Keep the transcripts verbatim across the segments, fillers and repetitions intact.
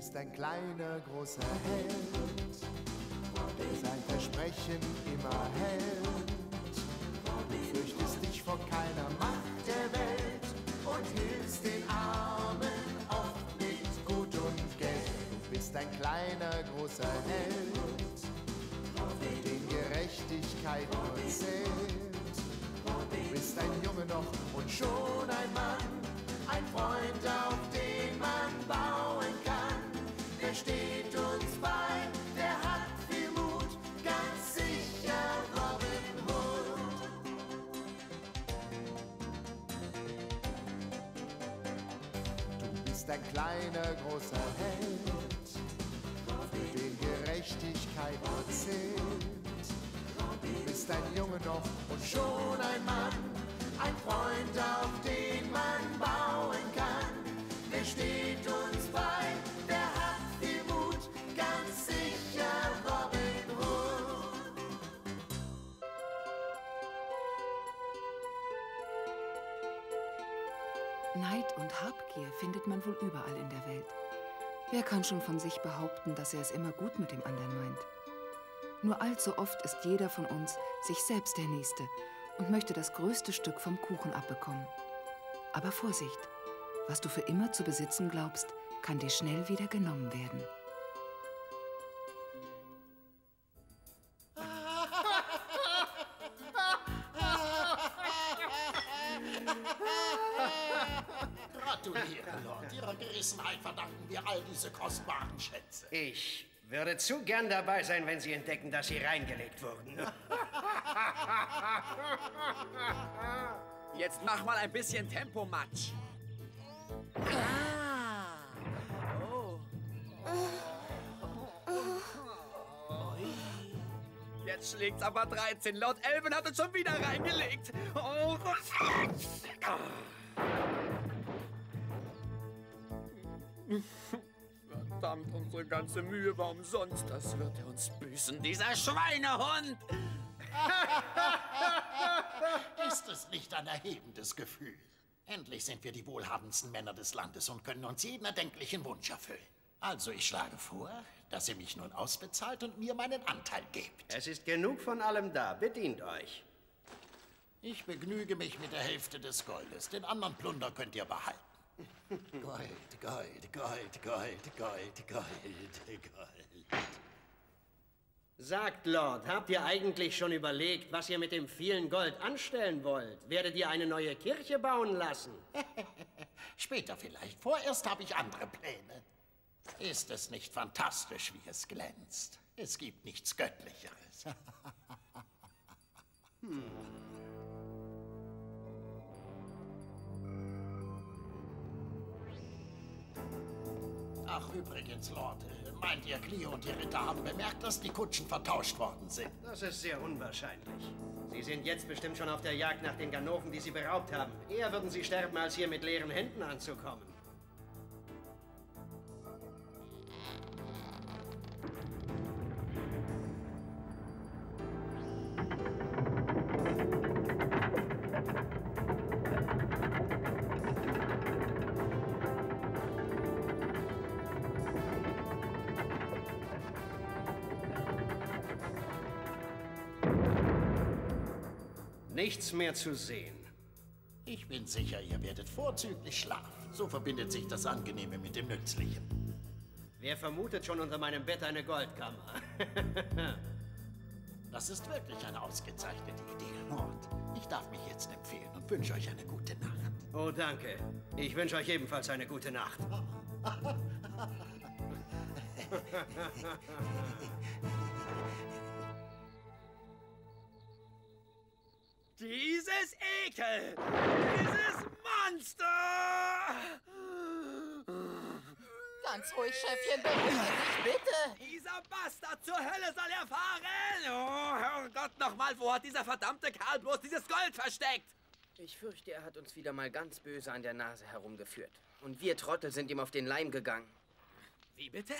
bist ein kleiner, großer Held, der sein Versprechen immer hält. Du fürchtest dich vor keiner Macht der Welt und hilfst den Armen oft mit Gut und Geld. Du bist ein kleiner, großer Held, für den Gerechtigkeit nur zählt. Du bist ein Junge noch und schon ein Mann, ein Freund, auf den man bauen kann. Der steht uns bei, der hat viel Mut, ganz sicher Robin Hood. Du bist ein kleiner, großer Held, für den Gerechtigkeit nur zählt. Du bist ein Junge noch und schon ein Mann, ein Freund, auf den man bauen kann. Der steht uns bei, der hat viel Mut, ganz sicher Robin Hood. Neid und Habgier findet man wohl überall in der Welt. Wer kann schon von sich behaupten, dass er es immer gut mit dem anderen meint? Nur allzu oft ist jeder von uns sich selbst der Nächste und möchte das größte Stück vom Kuchen abbekommen. Aber Vorsicht, was du für immer zu besitzen glaubst, kann dir schnell wieder genommen werden. Gratuliere, Lord. Ihrer Gerissenheit verdanken wir all diese kostbaren Schätze. Ich würde zu gern dabei sein, wenn Sie entdecken, dass Sie reingelegt wurden. Jetzt mach mal ein bisschen Tempo, Matsch. Ah. Oh. Jetzt schlägt's aber dreizehn. Lord Alvin hat uns schon wieder reingelegt. Oh. Verdammt, unsere ganze Mühe war umsonst. Das wird er uns büßen, dieser Schweinehund! Ist es nicht ein erhebendes Gefühl? Endlich sind wir die wohlhabendsten Männer des Landes und können uns jeden erdenklichen Wunsch erfüllen. Also ich schlage vor, dass ihr mich nun ausbezahlt und mir meinen Anteil gebt. Es ist genug von allem da. Bedient euch. Ich begnüge mich mit der Hälfte des Goldes. Den anderen Plunder könnt ihr behalten. Gold, Gold, Gold, Gold, Gold, Gold, Gold. Sagt, Lord, habt ihr eigentlich schon überlegt, was ihr mit dem vielen Gold anstellen wollt? Werdet ihr eine neue Kirche bauen lassen? Später vielleicht. Vorerst habe ich andere Pläne. Ist es nicht fantastisch, wie es glänzt? Es gibt nichts Göttlicheres. Hm. Ach, übrigens, Lord, meint ihr, Clio und die Ritter haben bemerkt, dass die Kutschen vertauscht worden sind? Das ist sehr unwahrscheinlich. Sie sind jetzt bestimmt schon auf der Jagd nach den Ganoven, die sie beraubt haben. Eher würden sie sterben, als hier mit leeren Händen anzukommen. Nichts mehr zu sehen. Ich bin sicher, ihr werdet vorzüglich schlafen. So verbindet sich das Angenehme mit dem Nützlichen. Wer vermutet schon unter meinem Bett eine Goldkammer? Das ist wirklich eine ausgezeichnete Idee, Lord. Ich darf mich jetzt empfehlen und wünsche euch eine gute Nacht. Oh, danke. Ich wünsche euch ebenfalls eine gute Nacht. Dieses Ekel! Dieses Monster! Ganz ruhig, Chefchen, bewege dich, bitte! Dieser Bastard zur Hölle soll erfahren! Oh, Herrgott, nochmal, wo hat dieser verdammte Kerl bloß dieses Gold versteckt? Ich fürchte, er hat uns wieder mal ganz böse an der Nase herumgeführt. Und wir Trottel sind ihm auf den Leim gegangen. Wie bitte?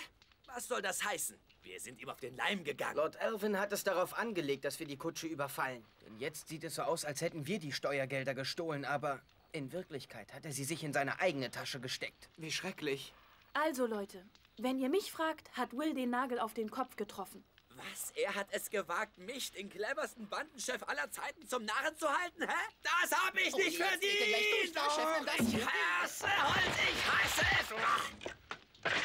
Was soll das heißen? Wir sind ihm auf den Leim gegangen. Lord Alvin hat es darauf angelegt, dass wir die Kutsche überfallen. Denn jetzt sieht es so aus, als hätten wir die Steuergelder gestohlen, aber in Wirklichkeit hat er sie sich in seine eigene Tasche gesteckt. Wie schrecklich. Also, Leute, Wenn ihr mich fragt, hat Will den Nagel auf den Kopf getroffen. Was? Er hat es gewagt, mich, den cleversten Bandenchef aller Zeiten, zum Narren zu halten, hä? Das hab ich oh, nicht ich verdient! Durch, oh, Chef, das ich hasse Holz, ich hasse es!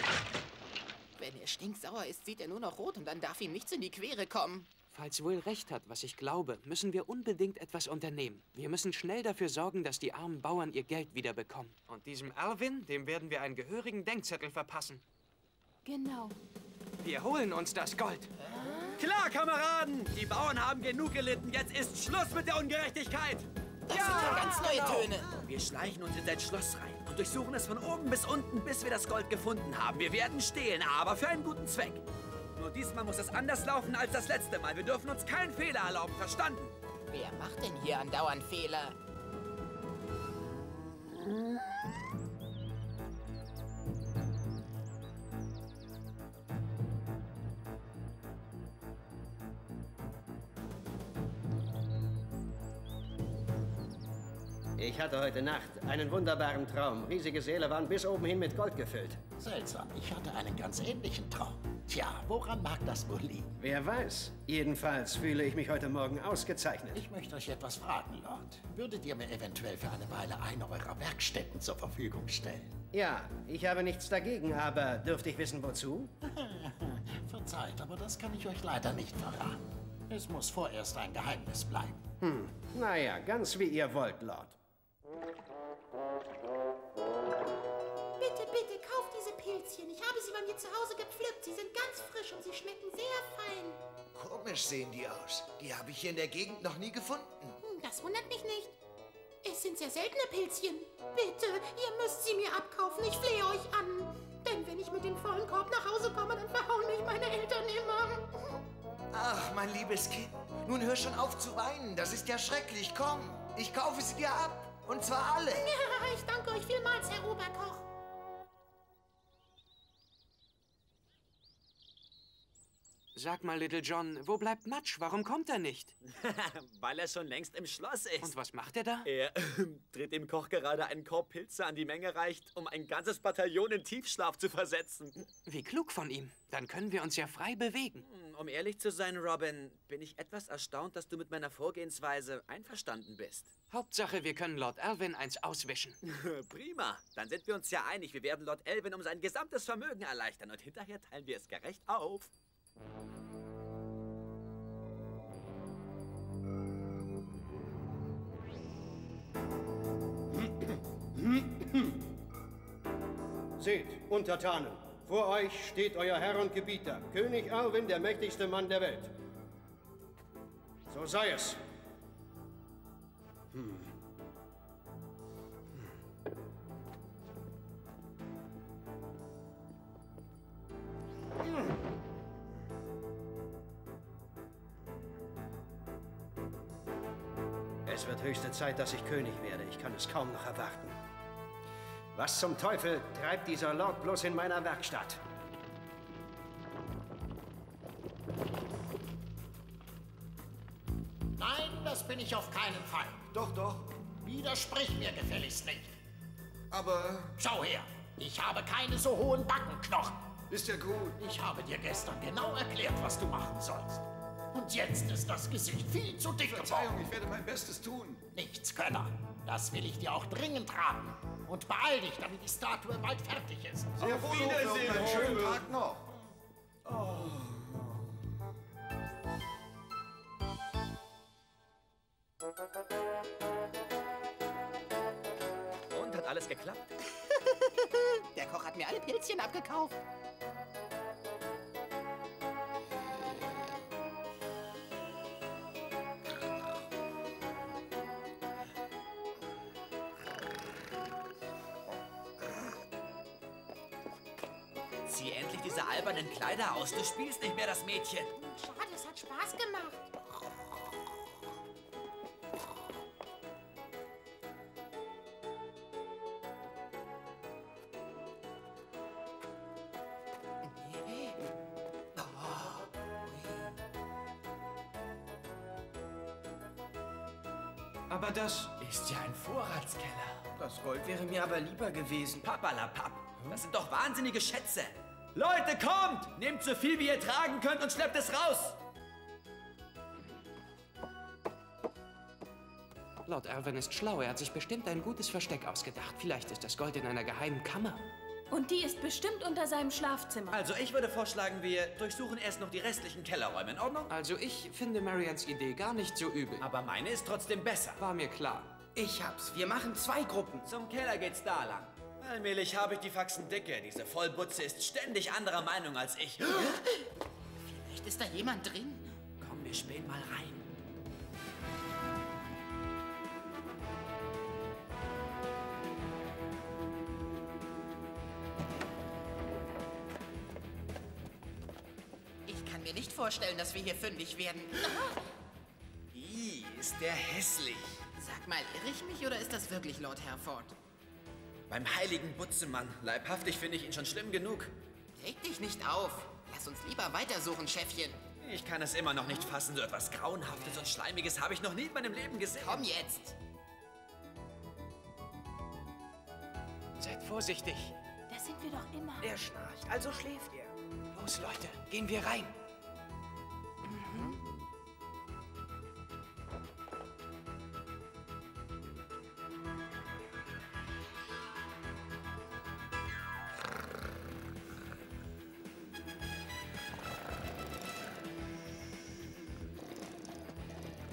Wenn er stinksauer ist, sieht er nur noch rot und dann darf ihm nichts in die Quere kommen. Falls Will recht hat, was ich glaube, müssen wir unbedingt etwas unternehmen. Wir müssen schnell dafür sorgen, dass die armen Bauern ihr Geld wiederbekommen. Und diesem Alvin, dem werden wir einen gehörigen Denkzettel verpassen. Genau. Wir holen uns das Gold. Äh? Klar, Kameraden! Die Bauern haben genug gelitten. Jetzt ist Schluss mit der Ungerechtigkeit. Das ja, sind ja ganz neue genau. Töne. Wir schleichen uns in sein Schloss rein und durchsuchen es von oben bis unten, bis wir das Gold gefunden haben. Wir werden stehlen, aber für einen guten Zweck. Nur diesmal muss es anders laufen als das letzte Mal. Wir dürfen uns keinen Fehler erlauben, verstanden? Wer macht denn hier andauernd Fehler? Ich hatte heute Nacht einen wunderbaren Traum. Riesige Säle waren bis oben hin mit Gold gefüllt. Seltsam, ich hatte einen ganz ähnlichen Traum. Tja, woran mag das wohl liegen? Wer weiß. Jedenfalls fühle ich mich heute Morgen ausgezeichnet. Ich möchte euch etwas fragen, Lord. Würdet ihr mir eventuell für eine Weile eine eurer Werkstätten zur Verfügung stellen? Ja, ich habe nichts dagegen, aber dürfte ich wissen, wozu? Verzeiht, aber das kann ich euch leider nicht verraten. Es muss vorerst ein Geheimnis bleiben. Hm, naja, ganz wie ihr wollt, Lord. Bitte, bitte, kauft diese Pilzchen. Ich habe sie bei mir zu Hause gepflückt. Sie sind ganz frisch und sie schmecken sehr fein. Komisch sehen die aus. Die habe ich hier in der Gegend noch nie gefunden. Hm, das wundert mich nicht. Es sind sehr seltene Pilzchen. Bitte, ihr müsst sie mir abkaufen. Ich flehe euch an. Denn wenn ich mit dem vollen Korb nach Hause komme, dann verhauen mich meine Eltern immer. Ach, mein liebes Kind. Nun hör schon auf zu weinen. Das ist ja schrecklich. Komm, ich kaufe sie dir ab. Und zwar alle. Ja, ich danke euch vielmals, Herr Oberkoch. Sag mal, Little John, wo bleibt Matsch? Warum kommt er nicht? Weil er schon längst im Schloss ist. Und was macht er da? Er dreht dem Koch gerade einen Korb Pilze an die Menge reicht, um ein ganzes Bataillon in Tiefschlaf zu versetzen. Wie klug von ihm. Dann können wir uns ja frei bewegen. Um ehrlich zu sein, Robin, bin ich etwas erstaunt, dass du mit meiner Vorgehensweise einverstanden bist. Hauptsache, wir können Lord Alvin eins auswischen. Prima. Dann sind wir uns ja einig. Wir werden Lord Alvin um sein gesamtes Vermögen erleichtern. Und hinterher teilen wir es gerecht auf. Seht, Untertanen, vor euch steht euer Herr und Gebieter, König Alvin, der mächtigste Mann der Welt. So sei es. Hm. Hm. Es wird höchste Zeit, dass ich König werde. Ich kann es kaum noch erwarten. Was zum Teufel treibt dieser Lord bloß in meiner Werkstatt? Nein, das bin ich auf keinen Fall. Doch, doch. Widersprich mir gefälligst nicht. Aber... Schau her, ich habe keine so hohen Backenknochen. Ist ja gut. Ich habe dir gestern genau erklärt, was du machen sollst. Und jetzt ist das Gesicht viel zu dick geworden. Verzeihung, ich werde mein Bestes tun. Nichts, Könner. Das will ich dir auch dringend raten. Und beeil dich, damit die Statue bald fertig ist. Auf Wiedersehen, einen schönen Tag noch. Oh. Und, hat alles geklappt? Der Koch hat mir alle Pilzchen abgekauft. Zieh endlich diese albernen Kleider aus. Du spielst nicht mehr das Mädchen. Schade, es hat Spaß gemacht. Aber das ist ja ein Vorratskeller. Das Gold wäre mir aber lieber gewesen. Papalapap. Das sind doch wahnsinnige Schätze. Leute, kommt! Nehmt so viel, wie ihr tragen könnt und schleppt es raus! Lord Alvin ist schlau. Er hat sich bestimmt ein gutes Versteck ausgedacht. Vielleicht ist das Gold in einer geheimen Kammer. Und die ist bestimmt unter seinem Schlafzimmer. Also ich würde vorschlagen, wir durchsuchen erst noch die restlichen Kellerräume, in Ordnung? Also ich finde Marians Idee gar nicht so übel. Aber meine ist trotzdem besser. War mir klar. Ich hab's. Wir machen zwei Gruppen. Zum Keller geht's da lang. Allmählich habe ich die Faxen dicke. Diese Vollbutze ist ständig anderer Meinung als ich. Vielleicht ist da jemand drin. Komm, wir spähen mal rein. Ich kann mir nicht vorstellen, dass wir hier fündig werden. Ih, ist der hässlich. Sag mal, irre ich mich oder ist das wirklich Lord Hertford? Beim heiligen Butzemann. Leibhaftig finde ich ihn schon schlimm genug. Reg dich nicht auf. Lass uns lieber weitersuchen, Chefchen. Ich kann es immer noch nicht fassen. So etwas Grauenhaftes und Schleimiges habe ich noch nie in meinem Leben gesehen. Komm jetzt. Seid vorsichtig. Das sind wir doch immer. Er schnarcht, also schläft er. Los, Leute, gehen wir rein.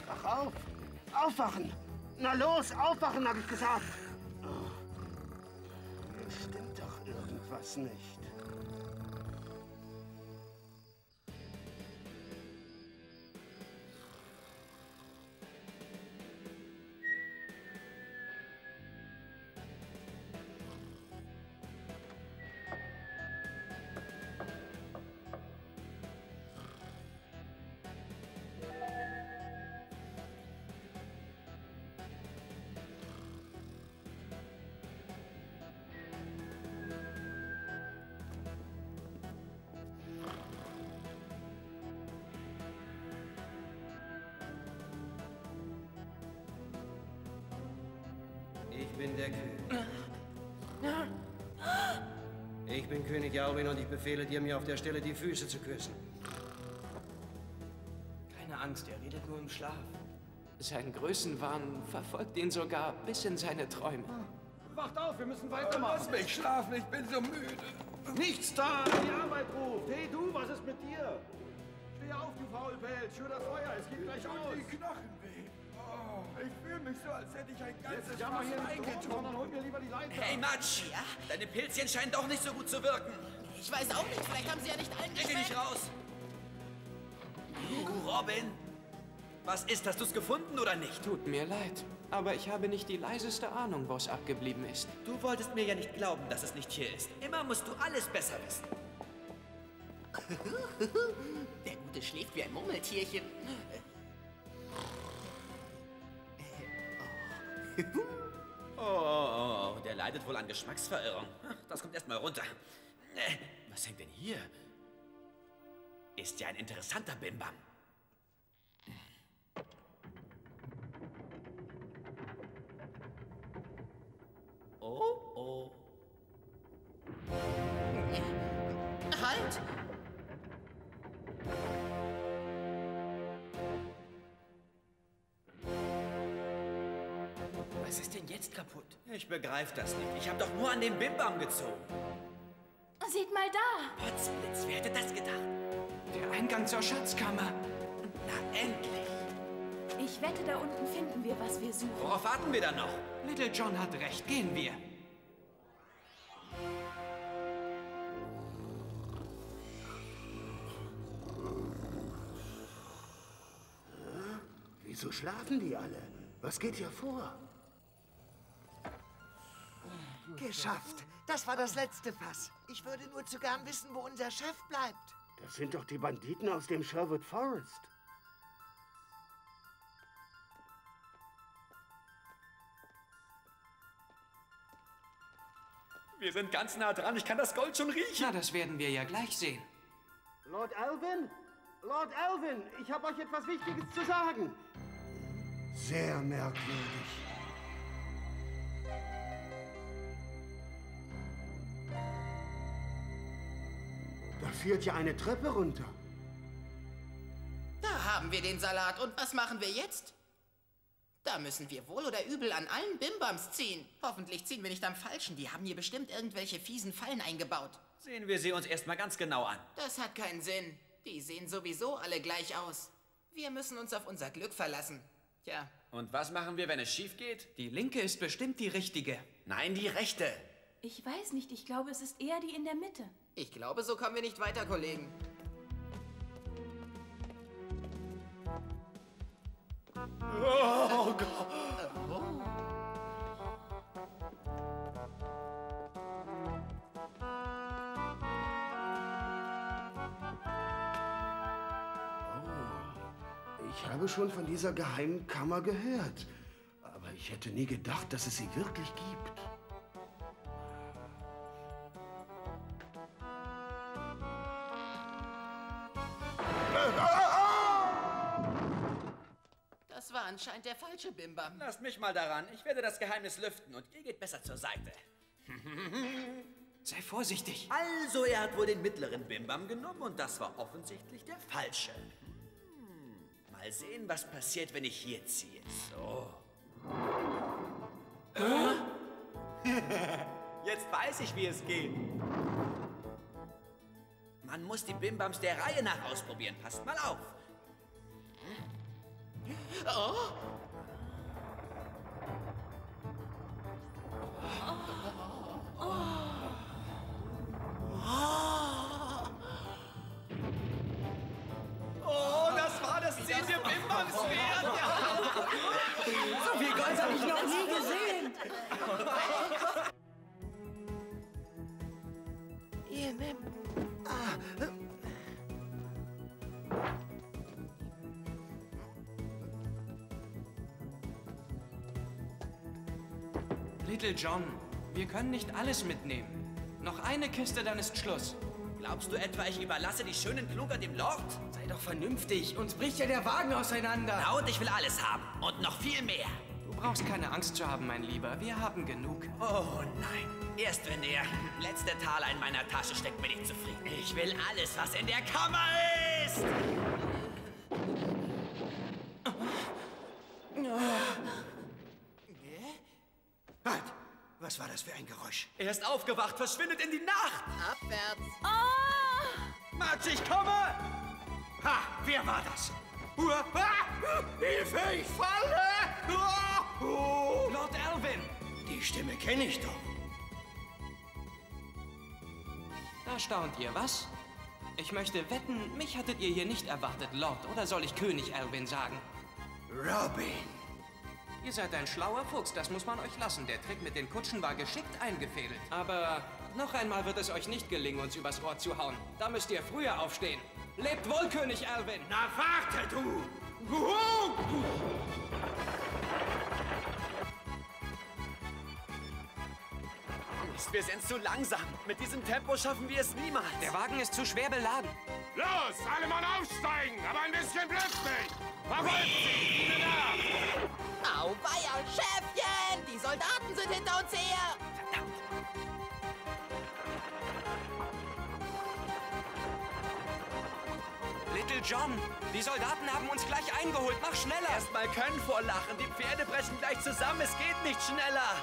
Wach auf! Aufwachen! Na los, aufwachen, habe ich gesagt! Oh. Stimmt doch irgendwas nicht. Ich bin der König. Ich bin König Jaurin und ich befehle dir, mir auf der Stelle die Füße zu küssen. Keine Angst, er redet nur im Schlaf. Sein Größenwahn verfolgt ihn sogar bis in seine Träume. Wacht auf, wir müssen weitermachen. Lass mich schlafen, ich bin so müde. Nichts da! Die Arbeit ruft. Hey du, was ist mit dir? Steh auf, du Faulpelz, schöner Feuer, es geht gleich aus. Die Knochen weh. Ich fühle mich so, als hätte ich ein ganzes Jahr eingetrunken. Hol mir lieber die Leiter. Hey Matsch, ja? Deine Pilzchen scheinen doch nicht so gut zu wirken. Ich weiß auch nicht, vielleicht haben sie ja nicht allen geschmeckt. Geh dich raus. Du, Robin. Was ist, hast du es gefunden oder nicht? Tut mir leid, aber ich habe nicht die leiseste Ahnung, wo es abgeblieben ist. Du wolltest mir ja nicht glauben, dass es nicht hier ist. Immer musst du alles besser wissen. Der Gute schläft wie ein Murmeltierchen. Oh, oh, oh, der leidet wohl an Geschmacksverirrung. Das kommt erstmal runter. Was hängt denn hier? Ist ja ein interessanter Bimbam. Oh, oh. Halt! Was ist denn jetzt kaputt? Ich begreife das nicht. Ich habe doch nur an den Bimbam gezogen. Seht mal da! Potzblitz, wer hätte das gedacht? Der Eingang zur Schatzkammer. Na endlich! Ich wette, da unten finden wir, was wir suchen. Worauf warten wir dann noch? Little John hat recht. Gehen wir. Wieso schlafen die alle? Was geht hier vor? Geschafft. Das war das letzte Fass. Ich würde nur zu gern wissen, wo unser Chef bleibt. Das sind doch die Banditen aus dem Sherwood Forest. Wir sind ganz nah dran. Ich kann das Gold schon riechen. Na, das werden wir ja gleich sehen. Lord Alvin? Lord Alvin, ich habe euch etwas Wichtiges zu sagen. Sehr merkwürdig. führt ja eine Treppe runter. Da haben wir den Salat. Und was machen wir jetzt? Da müssen wir wohl oder übel an allen Bimbams ziehen. Hoffentlich ziehen wir nicht am Falschen. Die haben hier bestimmt irgendwelche fiesen Fallen eingebaut. Sehen wir sie uns erstmal ganz genau an. Das hat keinen Sinn. Die sehen sowieso alle gleich aus. Wir müssen uns auf unser Glück verlassen. Tja. Und was machen wir, wenn es schief geht? Die linke ist bestimmt die richtige. Nein, die rechte. Ich weiß nicht. Ich glaube, es ist eher die in der Mitte. Ich glaube, so kommen wir nicht weiter, Kollegen. Oh Gott. Oh. Oh. Ich habe schon von dieser geheimen Kammer gehört, aber ich hätte nie gedacht, dass es sie wirklich gibt. Anscheinend der falsche Bimbam. Lasst mich mal daran. Ich werde das Geheimnis lüften und ihr geht besser zur Seite. Sei vorsichtig. Also, er hat wohl den mittleren Bimbam genommen und das war offensichtlich der falsche. Hm. Mal sehen, was passiert, wenn ich hier ziehe. So. Jetzt weiß ich, wie es geht. Man muss die Bimbams der Reihe nach ausprobieren. Passt mal auf. Oh. Oh. Oh. Oh, das war das zehnte Bimbam-Schwert. So viel Gold habe ich noch nie gesehen. Ihr Mem. Little John, wir können nicht alles mitnehmen. Noch eine Kiste, dann ist Schluss. Glaubst du etwa, ich überlasse die schönen Klunker dem Lord? Sei doch vernünftig, uns bricht ja der Wagen auseinander. Na und ich will alles haben und noch viel mehr. Du brauchst keine Angst zu haben, mein Lieber, wir haben genug. Oh nein, erst wenn der letzte Taler in meiner Tasche steckt, bin ich zufrieden. Ich will alles, was in der Kammer ist. Was war das für ein Geräusch? Er ist aufgewacht, verschwindet in die Nacht! Abwärts! Oh! Matsch, ich komme! Ha! Wer war das? Uah, ah, Hilfe, ich falle! Uah, oh. Lord Alvin! Die Stimme kenne ich doch. Da staunt ihr, was? Ich möchte wetten, mich hattet ihr hier nicht erwartet, Lord. Oder soll ich König Alvin sagen? Robin! Ihr seid ein schlauer Fuchs, das muss man euch lassen. Der Trick mit den Kutschen war geschickt eingefädelt. Aber noch einmal wird es euch nicht gelingen, uns übers Ohr zu hauen. Da müsst ihr früher aufstehen. Lebt wohl, König Erwin! Na warte, du! Mist, wir sind zu langsam. Mit diesem Tempo schaffen wir es niemals. Der Wagen ist zu schwer beladen. Los, alle Mann aufsteigen, aber ein bisschen plötzlich! Verfolgt sie, wieder da! Auweia, Schäfchen! Die Soldaten sind hinter uns her! Verdammt! Little John, die Soldaten haben uns gleich eingeholt. Mach schneller! Erstmal können vor Lachen. Die Pferde brechen gleich zusammen. Es geht nicht schneller!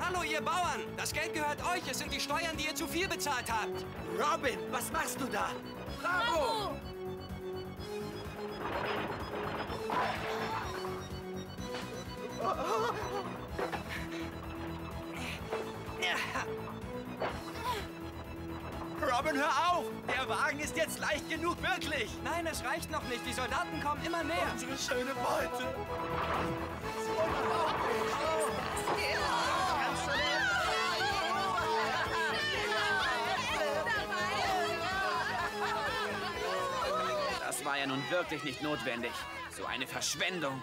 Hallo, ihr Bauern! Das Geld gehört euch. Es sind die Steuern, die ihr zu viel bezahlt habt. Robin, was machst du da? Bravo! Bravo. Robin, hör auf! Der Wagen ist jetzt leicht genug, wirklich! Nein, es reicht noch nicht. Die Soldaten kommen immer näher. Unsere schöne Beute! Das war ja nun wirklich nicht notwendig. So eine Verschwendung.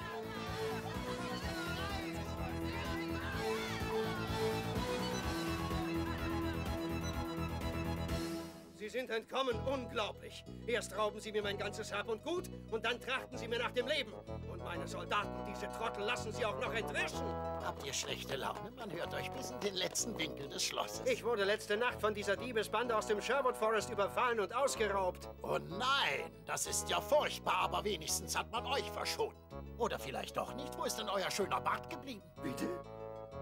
Sie sind entkommen, unglaublich. Erst rauben Sie mir mein ganzes Hab und Gut und dann trachten Sie mir nach dem Leben. Und meine Soldaten, diese Trottel, lassen Sie auch noch entrischen. Habt ihr schlechte Laune? Man hört euch bis in den letzten Winkel des Schlosses. Ich wurde letzte Nacht von dieser Diebesbande aus dem Sherwood Forest überfallen und ausgeraubt. Oh nein, das ist ja furchtbar, aber wenigstens hat man euch verschont. Oder vielleicht doch nicht. Wo ist denn euer schöner Bart geblieben? Bitte?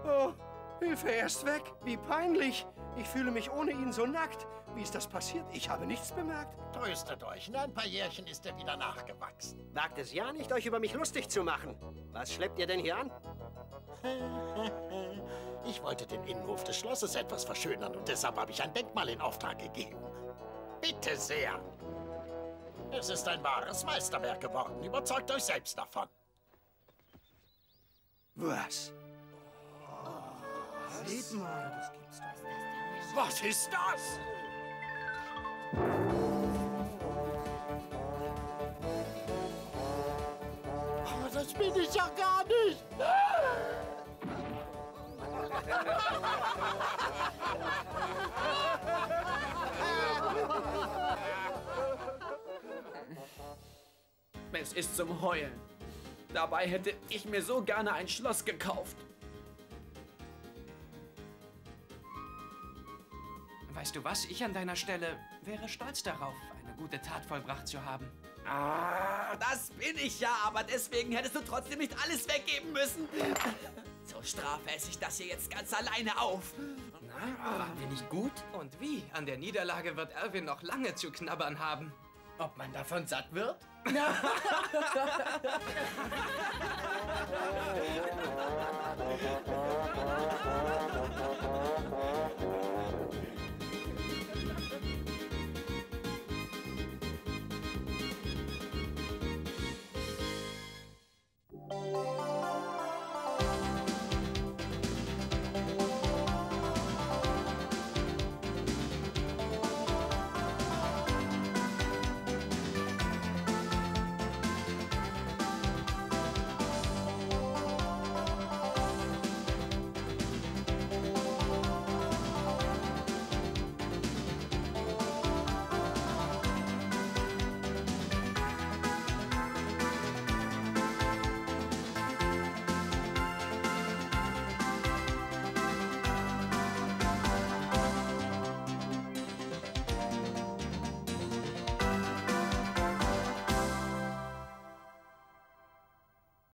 Oh, Hilfe, er ist weg. Wie peinlich. Ich fühle mich ohne ihn so nackt. Wie ist das passiert? Ich habe nichts bemerkt. Tröstet euch. In ein paar Jährchen ist er wieder nachgewachsen. Wagt es ja nicht, euch über mich lustig zu machen. Was schleppt ihr denn hier an? Ich wollte den Innenhof des Schlosses etwas verschönern und deshalb habe ich ein Denkmal in Auftrag gegeben. Bitte sehr. Es ist ein wahres Meisterwerk geworden. Überzeugt euch selbst davon. Was? Oh, seht mal, das gibt's doch nicht. Was ist das? Aber das bin ich ja gar nicht. Es ist zum Heulen. Dabei hätte ich mir so gerne ein Schloss gekauft. Weißt du was? Ich an deiner Stelle wäre stolz darauf, eine gute Tat vollbracht zu haben. Ah, das bin ich ja, aber deswegen hättest du trotzdem nicht alles weggeben müssen. Zur Strafe esse ich das hier jetzt ganz alleine auf. Na, waren wir nicht gut? Und wie? An der Niederlage wird Erwin noch lange zu knabbern haben. Ob man davon satt wird?